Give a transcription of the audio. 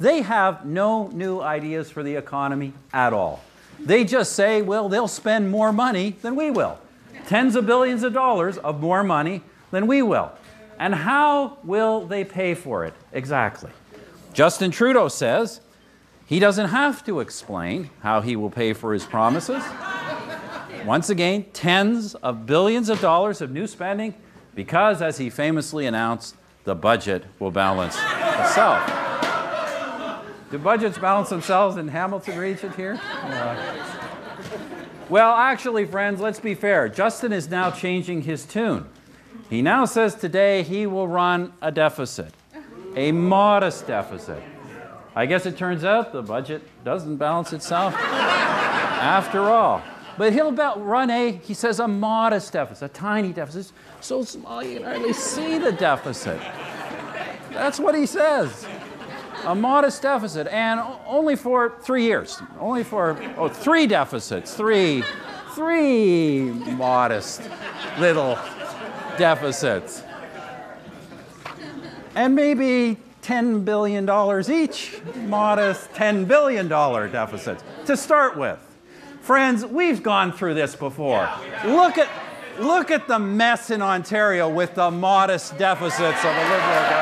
They have no new ideas for the economy at all. They just say, well, they'll spend more money than we will. Tens of billions of dollars of more money than we will. And how will they pay for it exactly? Justin Trudeau says he doesn't have to explain how he will pay for his promises. Once again, tens of billions of dollars of new spending because, as he famously announced, the budget will balance itself. Do budgets balance themselves in Hamilton region here? Well, actually, friends, let's be fair. Justin is now changing his tune. He now says today he will run a deficit, a modest deficit. I guess it turns out the budget doesn't balance itself after all. But he'll run he says, a modest deficit, a tiny deficit, so small you can hardly see the deficit. That's what he says. A modest deficit, and only for 3 years. Only for, oh, three deficits. Three modest little deficits. And maybe $10 billion each, modest $10 billion deficits to start with. Friends, we've gone through this before. Look at the mess in Ontario with the modest deficits of a Liberal government.